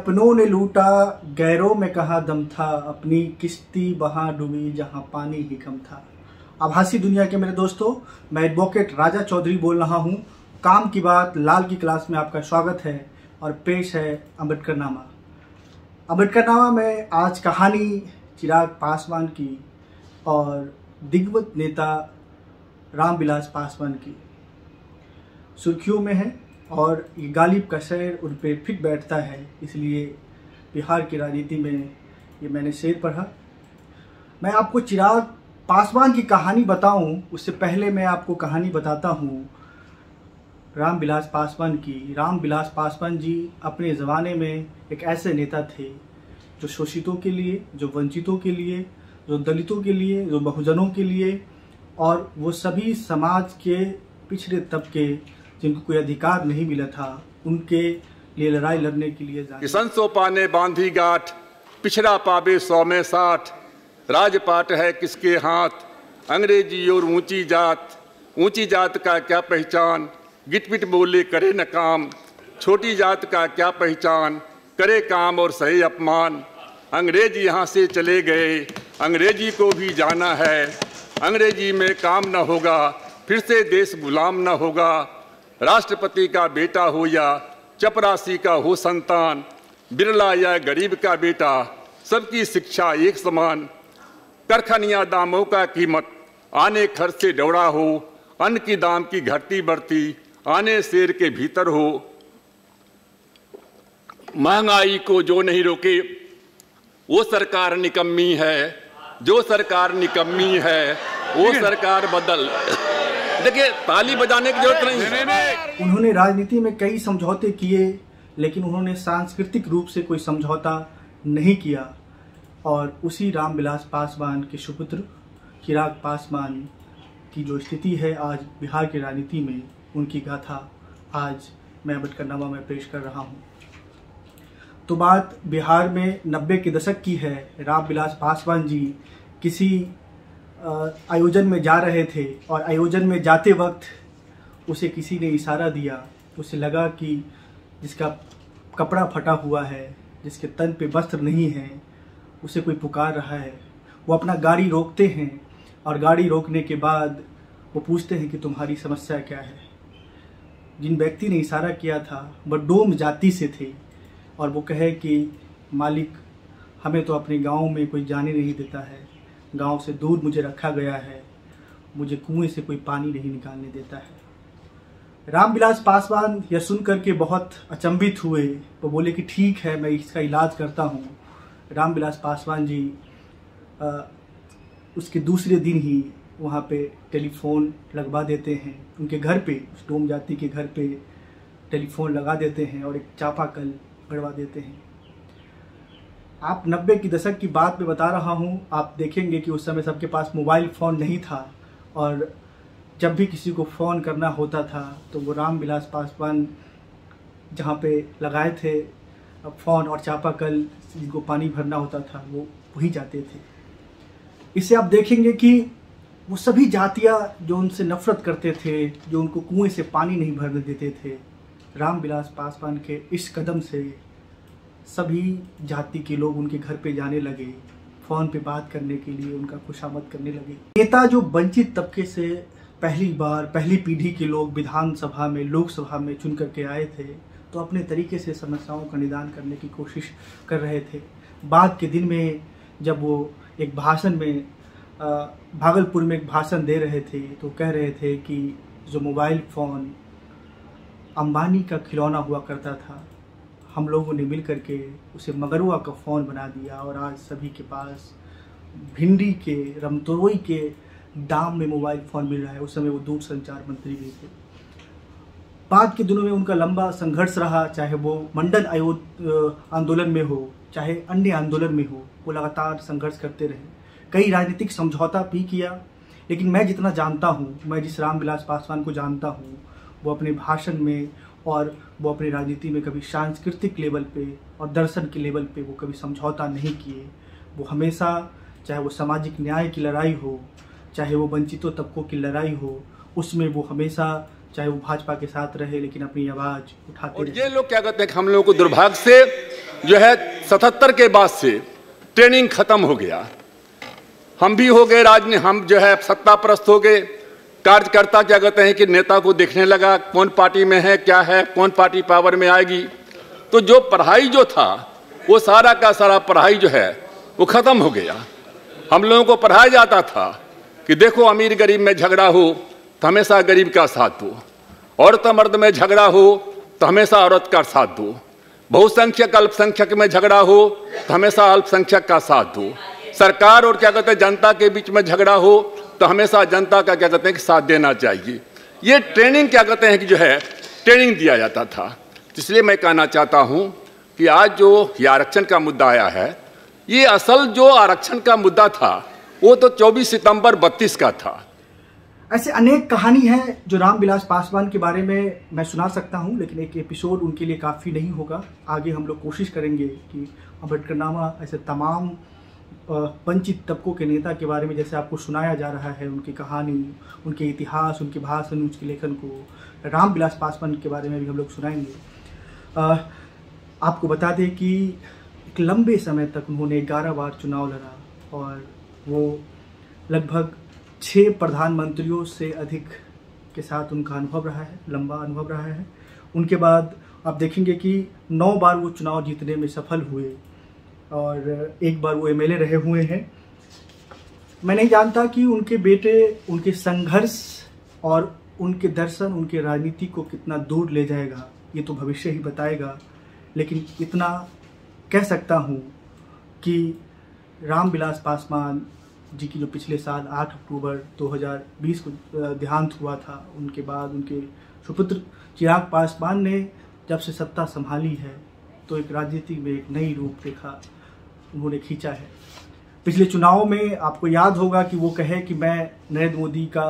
अपनों ने लूटा, गैरों में कहा दम था, अपनी किश्ती वहाँ डूबी जहाँ पानी ही कम था। आभासी दुनिया के मेरे दोस्तों, मैं एडवोकेट राजा चौधरी बोल रहा हूँ। काम की बात लाल की क्लास में आपका स्वागत है और पेश है अम्बेडकरनामा। अम्बेडकरनामा में आज कहानी चिराग पासवान की और दिग्गज नेता रामबिलास पासवान की सुर्खियों में है और ये गालिब का शेर उन पर फिट बैठता है, इसलिए बिहार की राजनीति में ये मैंने शेर पढ़ा। मैं आपको चिराग पासवान की कहानी बताऊं, उससे पहले मैं आपको कहानी बताता हूं रामबिलास पासवान की। रामबिलास पासवान जी अपने ज़माने में एक ऐसे नेता थे जो शोषितों के लिए, जो वंचितों के लिए, जो दलितों के लिए, जो बहुजनों के लिए, और वो सभी समाज के पिछड़े तबके जिनको कोई अधिकार नहीं मिला था, उनके लिए लड़ाई लड़ने के लिए किसान सो पाने बांधी गाठ, पिछड़ा पाबे सौ में साठ, राजपाट है किसके हाथ, अंग्रेजी और ऊंची जात, ऊंची जात का क्या पहचान, गिटपिट बोले करे न काम, छोटी जात का क्या पहचान, करे काम और सही अपमान। अंग्रेजी यहाँ से चले गए, अंग्रेजी को भी जाना है, अंग्रेजी में काम न होगा, फिर से देश गुलाम न होगा। राष्ट्रपति का बेटा हो या चपरासी का हो संतान, बिरला या गरीब का बेटा, सबकी शिक्षा एक समान। करखनिया दामों का कीमत, आने खर्च से डौड़ा हो, अन्न की दाम की घटती बढ़ती, आने शेर के भीतर हो। महंगाई को जो नहीं रोके वो सरकार निकम्मी है, जो सरकार निकम्मी है वो सरकार बदल। देखिए, ताली बजाने की जरूरत नहीं। उन्होंने राजनीति में कई समझौते किए, लेकिन उन्होंने सांस्कृतिक रूप से कोई समझौता नहीं किया। और उसी रामबिलास पासवान के सुपुत्र चिराग पासवान की जो स्थिति है आज बिहार की राजनीति में, उनकी गाथा आज मैं अम्बेडकरनामा में पेश कर रहा हूँ। तो बात बिहार में 90 के दशक की है। रामबिलास पासवान जी किसी आयोजन में जा रहे थे और आयोजन में जाते वक्त उसे किसी ने इशारा दिया। उसे लगा कि जिसका कपड़ा फटा हुआ है, जिसके तन पे वस्त्र नहीं है, उसे कोई पुकार रहा है। वो अपना गाड़ी रोकते हैं और गाड़ी रोकने के बाद वो पूछते हैं कि तुम्हारी समस्या क्या है। जिन व्यक्ति ने इशारा किया था वह डोम जाति से थे और वो कहे कि मालिक, हमें तो अपने गाँव में कोई जाने नहीं देता है, गांव से दूर मुझे रखा गया है, मुझे कुएं से कोई पानी नहीं निकालने देता है। रामबिलास पासवान यह सुन करके बहुत अचंभित हुए। वो बोले कि ठीक है, मैं इसका इलाज करता हूँ। रामबिलास पासवान जी उसके दूसरे दिन ही वहाँ पे टेलीफोन लगवा देते हैं, उनके घर पे, उस डोम जाति के घर पे टेलीफोन लगा देते हैं और एक चापाकल गड़वा देते हैं। आप 90 के दशक की बात में बता रहा हूं। आप देखेंगे कि उस समय सबके पास मोबाइल फ़ोन नहीं था और जब भी किसी को फ़ोन करना होता था तो वो रामबिलास पासवान जहां पे लगाए थे फ़ोन और चापाकल, जिनको पानी भरना होता था वो वहीं जाते थे। इससे आप देखेंगे कि वो सभी जातियाँ जो उनसे नफरत करते थे, जो उनको कुएँ से पानी नहीं भरने देते थे, रामबिलास पासवान के इस कदम से सभी जाति के लोग उनके घर पे जाने लगे, फ़ोन पे बात करने के लिए उनका खुशामद करने लगे। नेता जो वंचित तबके से पहली बार, पहली पीढ़ी के लोग विधानसभा में, लोकसभा में चुन करके आए थे, तो अपने तरीके से समस्याओं का निदान करने की कोशिश कर रहे थे। बाद के दिन में जब वो एक भाषण में, भागलपुर में एक भाषण दे रहे थे, तो कह रहे थे कि जो मोबाइल फ़ोन अंबानी का खिलौना हुआ करता था, हम लोगों ने मिल करके उसे मगरुआ का फ़ोन बना दिया और आज सभी के पास भिंडी के, रमतरोई के दाम में मोबाइल फ़ोन मिल रहा है। उस समय वो दूरसंचार मंत्री भी थे। बाद के दिनों में उनका लंबा संघर्ष रहा, चाहे वो मंडल आयोग आंदोलन में हो, चाहे अन्य आंदोलन में हो, वो लगातार संघर्ष करते रहे। कई राजनीतिक समझौता भी किया, लेकिन मैं जितना जानता हूँ, मैं जिस रामबिलास पासवान को जानता हूँ, वो अपने भाषण में और वो अपनी राजनीति में कभी सांस्कृतिक लेवल पे और दर्शन के लेवल पे वो कभी समझौता नहीं किए। वो हमेशा, चाहे वो सामाजिक न्याय की लड़ाई हो, चाहे वो वंचितों तबकों की लड़ाई हो, उसमें वो हमेशा, चाहे वो भाजपा के साथ रहे, लेकिन अपनी आवाज़ उठाते रहे। ये लोग क्या कहते हैं, हम लोगों को दुर्भाग्य से जो है 77 के बाद से ट्रेनिंग खत्म हो गया। हम भी हो गए हम जो है सत्ताप्रस्त हो गए। कार्यकर्ता क्या कहते हैं कि नेता को देखने लगा कौन पार्टी में है, क्या है, कौन पार्टी पावर में आएगी। तो जो पढ़ाई जो था वो सारा का सारा पढ़ाई जो है वो ख़त्म हो गया। हम लोगों को पढ़ाया जाता था कि देखो अमीर गरीब में झगड़ा हो तो हमेशा गरीब का साथ दो, औरत मर्द में झगड़ा हो तो हमेशा औरत का साथ दो, बहुसंख्यक अल्पसंख्यक में झगड़ा हो तो हमेशा अल्पसंख्यक का साथ दो, सरकार और क्या कहते हैं जनता के बीच में झगड़ा हो तो हमेशा जनता का क्या कहते हैं कि साथ देना चाहिए। ये ट्रेनिंग क्या कहते हैं कि जो है ट्रेनिंग दिया जाता था। इसलिए मैं कहना चाहता हूं कि आज जो ये आरक्षण का मुद्दा आया है, ये असल जो आरक्षण का मुद्दा था वो तो 24 सितंबर 32 का था। ऐसे अनेक कहानी है जो रामबिलास पासवान के बारे में मैं सुना सकता हूं, लेकिन एक एपिसोड उनके लिए काफ़ी नहीं होगा। आगे हम लोग कोशिश करेंगे कि अम्बेडकरनामा ऐसे तमाम वंचित तबकों के नेता के बारे में जैसे आपको सुनाया जा रहा है, उनकी कहानी, उनके इतिहास, उनके भाषण, उनके लेखन को रामबिलास पासवान के बारे में भी हम लोग सुनाएंगे। आपको बता दें कि एक लंबे समय तक उन्होंने 11 बार चुनाव लड़ा और वो लगभग 6 प्रधानमंत्रियों से अधिक के साथ उनका अनुभव रहा है, लंबा अनुभव रहा है। उनके बाद आप देखेंगे कि 9 बार वो चुनाव जीतने में सफल हुए और एक बार वो एमएलए रहे हुए हैं। मैं नहीं जानता कि उनके बेटे उनके संघर्ष और उनके दर्शन, उनके राजनीति को कितना दूर ले जाएगा, ये तो भविष्य ही बताएगा। लेकिन इतना कह सकता हूँ कि रामबिलास पासवान जी की जो पिछले साल 8 अक्टूबर 2020 को देहांत हुआ था, उनके बाद उनके सुपुत्र चिराग पासवान ने जब से सत्ता संभाली है तो एक राजनीति में एक नई रूपरेखा उन्होंने खींचा है। पिछले चुनाव में आपको याद होगा कि वो कहे कि मैं नरेंद्र मोदी का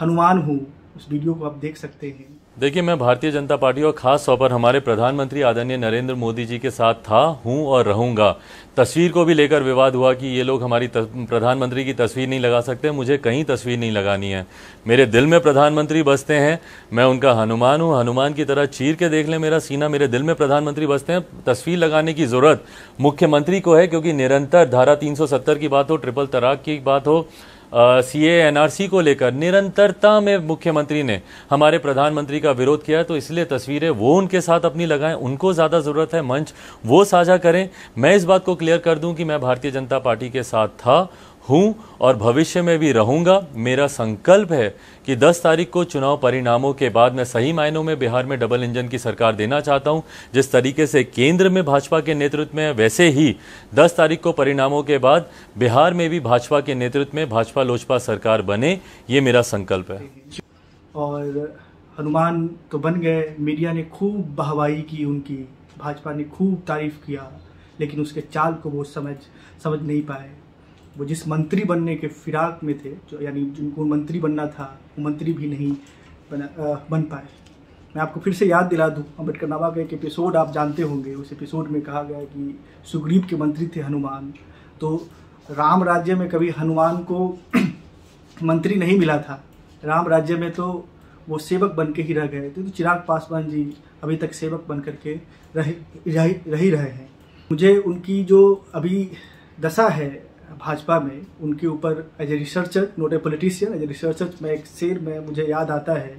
हनुमान हूँ, उस वीडियो को आप देख सकते हैं। देखिए, मैं भारतीय जनता पार्टी और खास तौर पर हमारे प्रधानमंत्री आदरणीय नरेंद्र मोदी जी के साथ था, हूं और रहूंगा। तस्वीर को भी लेकर विवाद हुआ कि ये लोग हमारी प्रधानमंत्री की तस्वीर नहीं लगा सकते, मुझे कहीं तस्वीर नहीं लगानी है, मेरे दिल में प्रधानमंत्री बसते हैं, मैं उनका हनुमान हूं, हनुमान की तरह चीर के देख लें मेरा सीना, मेरे दिल में प्रधानमंत्री बसते हैं। तस्वीर लगाने की जरूरत मुख्यमंत्री को है, क्योंकि निरंतर धारा 370 की बात हो, ट्रिपल तलाक की बात हो, सीएए एनआरसी को लेकर निरंतरता में मुख्यमंत्री ने हमारे प्रधानमंत्री का विरोध किया। तो इसलिए तस्वीरें वो उनके साथ अपनी लगाएं, उनको ज़्यादा ज़रूरत है, मंच वो साझा करें। मैं इस बात को क्लियर कर दूं कि मैं भारतीय जनता पार्टी के साथ था, हूं और भविष्य में भी रहूंगा। मेरा संकल्प है कि 10 तारीख को चुनाव परिणामों के बाद मैं सही मायनों में बिहार में डबल इंजन की सरकार देना चाहता हूं। जिस तरीके से केंद्र में भाजपा के नेतृत्व में, वैसे ही 10 तारीख को परिणामों के बाद बिहार में भी भाजपा के नेतृत्व में भाजपा लोजपा सरकार बने, ये मेरा संकल्प है। और हनुमान तो बन गए, मीडिया ने खूब बहवाई की उनकी, भाजपा ने खूब तारीफ किया, लेकिन उसके चाल को वो समझ नहीं पाए। वो जिस मंत्री बनने के फिराक में थे, जो यानी जिनको मंत्री बनना था, वो मंत्री भी नहीं बन पाए। मैं आपको फिर से याद दिला दूं, अम्बेडकरनामा का एक एपिसोड आप जानते होंगे, उस एपिसोड में कहा गया कि सुग्रीव के मंत्री थे हनुमान। तो राम राज्य में कभी हनुमान को मंत्री नहीं मिला था, राम राज्य में तो वो सेवक बन के ही रह गए थे। तो चिराग पासवान जी अभी तक सेवक बन करके रहे हैं। मुझे उनकी जो अभी दशा है भाजपा में, उनके ऊपर as a researcher, not a politician, as a researcher में एक शेर में मुझे याद आता है,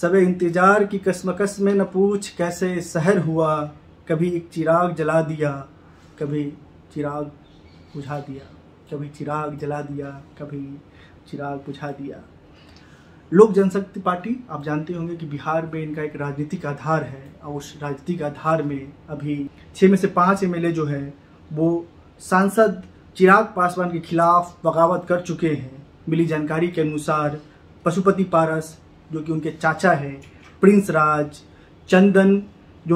सबे इंतजार की कसमकस में न पूछ कैसे शहर हुआ, कभी एक चिराग जला दिया, कभी चिराग बुझा दिया, कभी चिराग जला दिया, कभी चिराग बुझा दिया। लोक जनशक्ति पार्टी आप जानते होंगे कि बिहार में इनका एक राजनीतिक आधार है और उस राजनीतिक आधार में अभी 6 में से 5 MLA जो है वो सांसद चिराग पासवान के खिलाफ बगावत कर चुके हैं। मिली जानकारी के अनुसार पशुपति पारस जो कि उनके चाचा हैं, प्रिंस राज, चंदन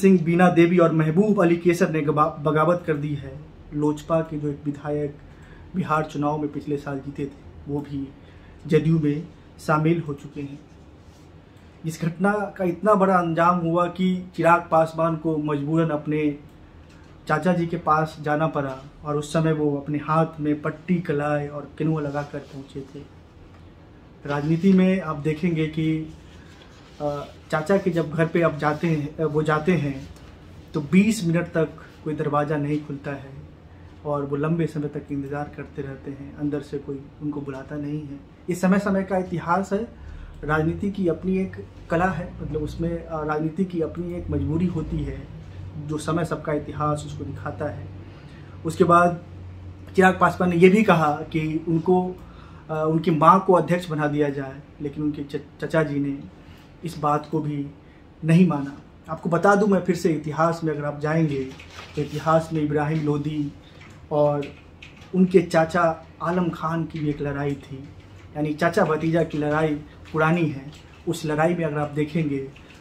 सिंह, बीना देवी और महबूब अली केसर ने बगावत कर दी है। लोजपा के जो एक विधायक बिहार चुनाव में पिछले साल जीते थे, वो भी जदयू में शामिल हो चुके हैं। इस घटना का इतना बड़ा अंजाम हुआ कि चिराग पासवान को मजबूरन अपने चाचा जी के पास जाना पड़ा और उस समय वो अपने हाथ में पट्टी, कलाई और किनुआ लगा कर पहुँचे थे। राजनीति में आप देखेंगे कि चाचा के जब घर पे अब वो जाते हैं तो 20 मिनट तक कोई दरवाज़ा नहीं खुलता है और वो लंबे समय तक इंतज़ार करते रहते हैं, अंदर से कोई उनको बुलाता नहीं है। ये समय समय का इतिहास है। राजनीति की अपनी एक कला है, मतलब उसमें राजनीति की अपनी एक मजबूरी होती है जो समय सबका इतिहास उसको दिखाता है। उसके बाद चिराग पासवान ने यह भी कहा कि उनकी माँ को अध्यक्ष बना दिया जाए, लेकिन उनके चचा जी ने इस बात को भी नहीं माना। आपको बता दूं, मैं फिर से इतिहास में अगर आप जाएंगे तो इतिहास में इब्राहिम लोदी और उनके चाचा आलम खान की भी एक लड़ाई थी, यानी चाचा भतीजा की लड़ाई पुरानी है। उस लड़ाई में अगर आप देखेंगे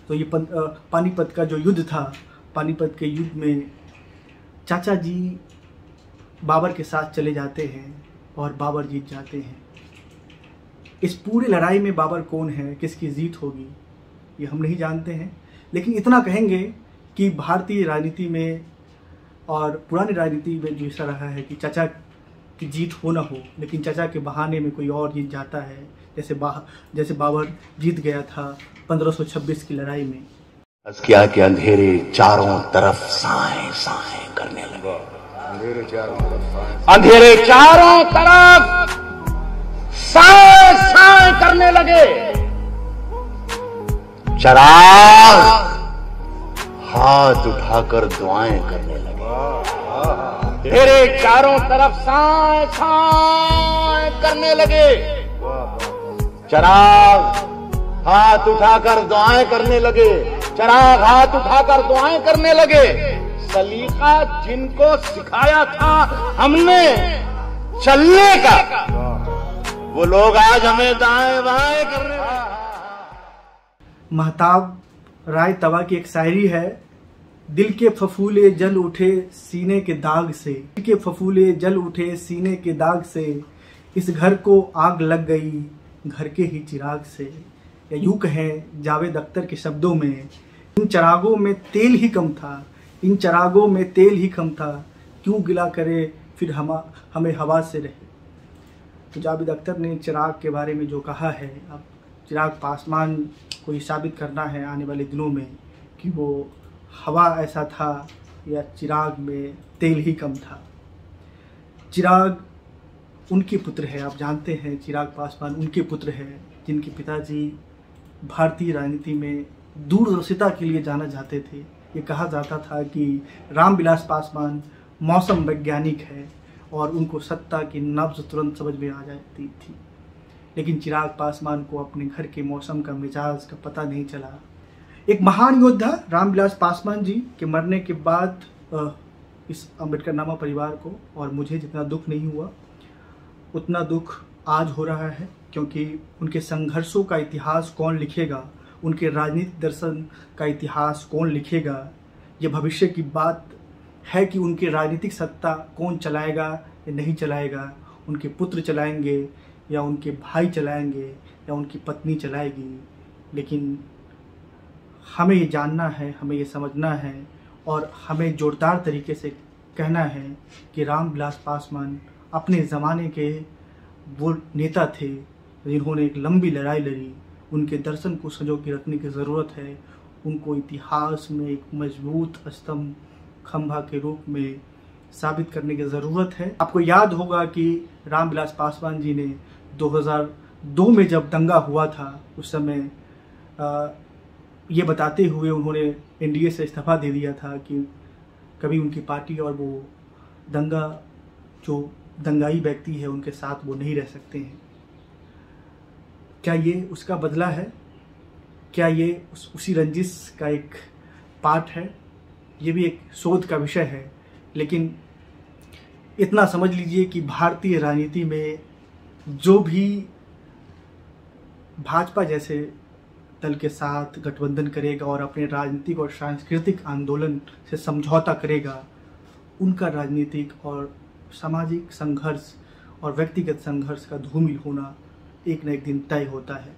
तो ये पानीपत का जो युद्ध था, पानीपत के युद्ध में चाचा जी बाबर के साथ चले जाते हैं और बाबर जीत जाते हैं। इस पूरी लड़ाई में बाबर कौन है, किसकी जीत होगी, ये हम नहीं जानते हैं, लेकिन इतना कहेंगे कि भारतीय राजनीति में और पुरानी राजनीति में जो ऐसा रहा है कि चाचा की जीत हो ना हो, लेकिन चाचा के बहाने में कोई और जीत जाता है, जैसे बाबर जीत गया था 1526 की लड़ाई में। अस्किया के अंधेरे चारों तरफ साए साए करने लगा, अंधेरे चारों तरफ साए साए करने लगे। चिराग हाथ उठाकर दुआएं करने लगे, तेरे चारों तरफ साए साए करने लगे। चिराग हाथ उठाकर दुआएं करने लगे, चिराग हाथ उठाकर दुआएं करने लगे। सलीका जिनको सिखाया था हमने चलने का, वो लोग आज हमें दाएं बाएं कर रहे हैं। महताब राय तवा की एक शायरी है, दिल के फफूले जल उठे सीने के दाग से, दिल के फफूले जल उठे सीने के दाग से, इस घर को आग लग गई घर के ही चिराग से। या यूं कहें जावेद अख्तर के शब्दों में, इन चिरागों में तेल ही कम था, इन चिरागों में तेल ही कम था, क्यों गिला करे फिर हमें हवा से रहे। तो जावेद अख्तर ने चिराग के बारे में जो कहा है, अब चिराग पासवान को ये साबित करना है आने वाले दिनों में कि वो हवा ऐसा था या चिराग में तेल ही कम था। चिराग उनके पुत्र है, आप जानते हैं चिराग पासवान उनके पुत्र है जिनके पिताजी भारतीय राजनीति में दूरदर्शिता के लिए जाना जाते थे। ये कहा जाता था कि रामबिलास पासवान मौसम वैज्ञानिक है और उनको सत्ता की नब्ज तुरंत समझ में आ जाती थी, लेकिन चिराग पासवान को अपने घर के मौसम का मिजाज का पता नहीं चला। एक महान योद्धा रामबिलास पासवान जी के मरने के बाद इस अम्बेडकर नामा परिवार को और मुझे जितना दुख नहीं हुआ उतना दुख आज हो रहा है, क्योंकि उनके संघर्षों का इतिहास कौन लिखेगा, उनके राजनीतिक दर्शन का इतिहास कौन लिखेगा। ये भविष्य की बात है कि उनकी राजनीतिक सत्ता कौन चलाएगा या नहीं चलाएगा, उनके पुत्र चलाएंगे या उनके भाई चलाएंगे या उनकी पत्नी चलाएगी। लेकिन हमें ये जानना है, हमें ये समझना है और हमें जोरदार तरीके से कहना है कि रामबिलास पासवान अपने ज़माने के वो नेता थे जिन्होंने एक लंबी लड़ाई लड़ी। उनके दर्शन को संजो के रखने की ज़रूरत है, उनको इतिहास में एक मजबूत स्तंभ खंभा के रूप में साबित करने की ज़रूरत है। आपको याद होगा कि रामबिलास पासवान जी ने 2002 में जब दंगा हुआ था उस समय ये बताते हुए उन्होंने एनडीए से इस्तीफा दे दिया था कि कभी उनकी पार्टी और वो दंगा जो दंगाई व्यक्ति है उनके साथ वो नहीं रह सकते हैं। क्या ये उसका बदला है? क्या ये उसी रंजिश का एक पार्ट है? ये भी एक शोध का विषय है, लेकिन इतना समझ लीजिए कि भारतीय राजनीति में जो भी भाजपा जैसे दल के साथ गठबंधन करेगा और अपने राजनीतिक और सांस्कृतिक आंदोलन से समझौता करेगा, उनका राजनीतिक और सामाजिक संघर्ष और व्यक्तिगत संघर्ष का धूमिल होना एक न एक दिन तय होता है।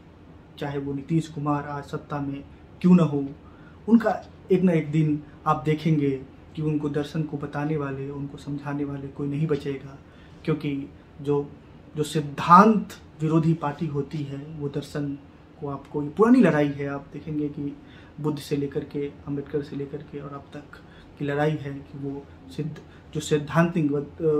चाहे वो नीतीश कुमार आज सत्ता में क्यों न हो, उनका एक न एक दिन आप देखेंगे कि उनको दर्शन को बताने वाले, उनको समझाने वाले कोई नहीं बचेगा, क्योंकि जो सिद्धांत विरोधी पार्टी होती है वो दर्शन वो आपको ये पुरानी लड़ाई है, आप देखेंगे कि बुद्ध से लेकर के अम्बेडकर से लेकर के और अब तक की लड़ाई है कि वो जो सैद्धांतिक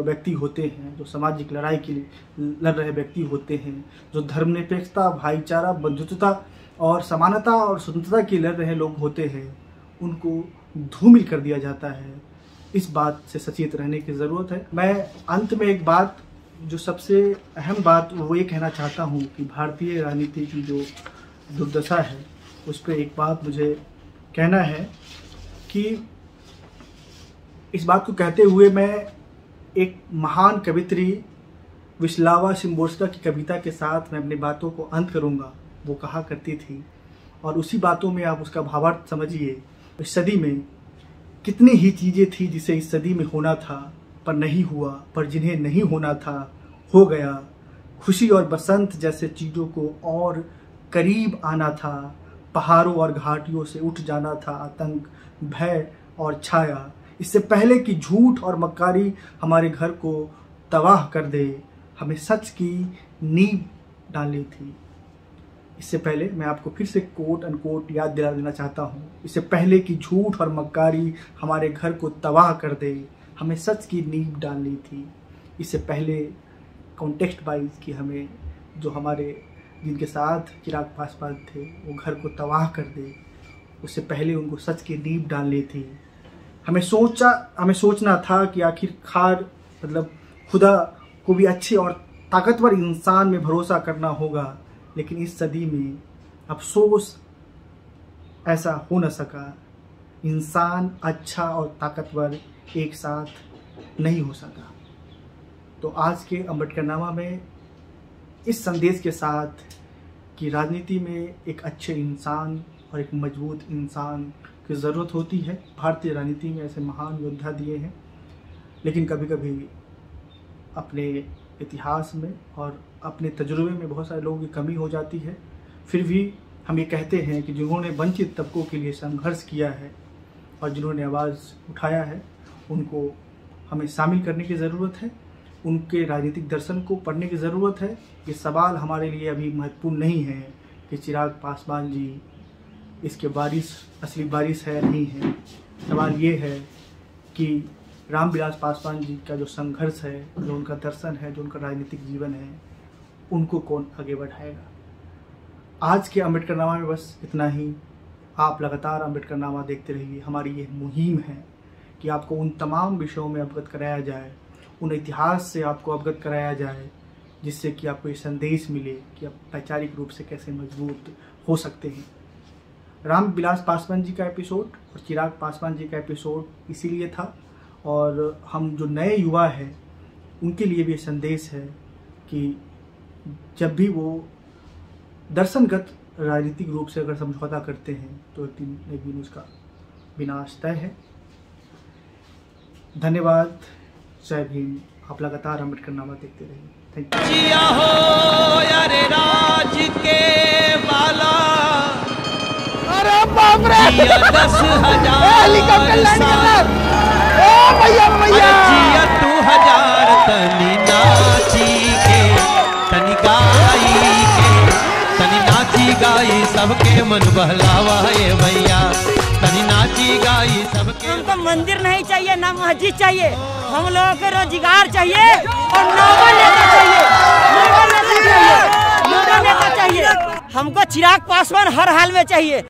व्यक्ति होते हैं, जो सामाजिक लड़ाई के लिए लड़ रहे व्यक्ति होते हैं, जो धर्मनिरपेक्षता, भाईचारा, बंधुत्वता और समानता और स्वतंत्रता के लड़ रहे लोग होते हैं, उनको धूमिल कर दिया जाता है। इस बात से सचेत रहने की ज़रूरत है। मैं अंत में एक बात, जो सबसे अहम बात, वो ये कहना चाहता हूँ कि भारतीय राजनीति की जो दुर्दशा है उस पर एक बात मुझे कहना है कि इस बात को कहते हुए मैं एक महान कवित्री विशलावा शिम्बोस्का की कविता के साथ मैं अपनी बातों को अंत करूँगा। वो कहा करती थी, और उसी बातों में आप उसका भावार्थ समझिए, इस सदी में कितनी ही चीज़ें थी जिसे इस सदी में होना था पर नहीं हुआ, पर जिन्हें नहीं होना था हो गया। खुशी और बसंत जैसे चीज़ों को और करीब आना था, पहाड़ों और घाटियों से उठ जाना था आतंक, भय और छाया, इससे पहले कि झूठ और मक्कारी हमारे घर को तबाह कर दे, हमें सच की नींव डालनी थी। इससे पहले मैं आपको फिर से कोट अनकोट याद दिला देना चाहता हूँ, इससे पहले कि झूठ और मक्कारी हमारे घर को तबाह कर दे, हमें सच की नींव डालनी थी। इससे पहले कॉन्टेक्स्ट वाइज कि हमें जो हमारे जिनके साथ चिराग पासवान थे वो घर को तबाह कर दे, उससे पहले उनको सच की नींव डालनी थी। हमें सोचना था कि आखिरकार मतलब खुदा को भी अच्छे और ताकतवर इंसान में भरोसा करना होगा, लेकिन इस सदी में अफसोस ऐसा हो न सका। इंसान, अच्छा और ताकतवर एक साथ नहीं हो सका। तो आज के अम्बेडकरनामा में इस संदेश के साथ कि राजनीति में एक अच्छे इंसान और एक मजबूत इंसान की ज़रूरत होती है। भारतीय राजनीति में ऐसे महान योद्धा दिए हैं, लेकिन कभी कभी अपने इतिहास में और अपने तजुर्बे में बहुत सारे लोगों की कमी हो जाती है। फिर भी हम ये कहते हैं कि जिन्होंने वंचित तबकों के लिए संघर्ष किया है और जिन्होंने आवाज़ उठाया है, उनको हमें शामिल करने की ज़रूरत है, उनके राजनीतिक दर्शन को पढ़ने की ज़रूरत है। ये सवाल हमारे लिए अभी महत्वपूर्ण नहीं है कि चिराग पासवान जी इसके वारिस असली वारिस है नहीं है। सवाल ये है कि रामबिलास पासवान जी का जो संघर्ष है, जो उनका दर्शन है, जो उनका राजनीतिक जीवन है, उनको कौन आगे बढ़ाएगा। आज के अम्बेडकरनामा में बस इतना ही। आप लगातार अम्बेडकरनामा देखते रहिए। हमारी ये मुहिम है कि आपको उन तमाम विषयों में अवगत कराया जाए, उन इतिहास से आपको अवगत कराया जाए, जिससे कि आपको ये संदेश मिले कि आप वैचारिक रूप से कैसे मजबूत हो सकते हैं। रामबिलास पासवान जी का एपिसोड और चिराग पासवान जी का एपिसोड इसीलिए था, और हम जो नए युवा हैं उनके लिए भी ये संदेश है कि जब भी वो दर्शनगत राजनीतिक रूप से अगर समझौता करते हैं तो एक दिन उसका विनाश तय है। धन्यवाद, जय भीम। आप लगातार अम्बेडकरनामा देखते रहिए। सबके मन बहलावा है भैया, तनी नाची गाई सबके। हमको मंदिर नहीं चाहिए, ना मस्जिद चाहिए, हम लोगों को रोजगार चाहिए और नौकर नेता चाहिए। हमको चिराग पासवान हर हाल में चाहिए।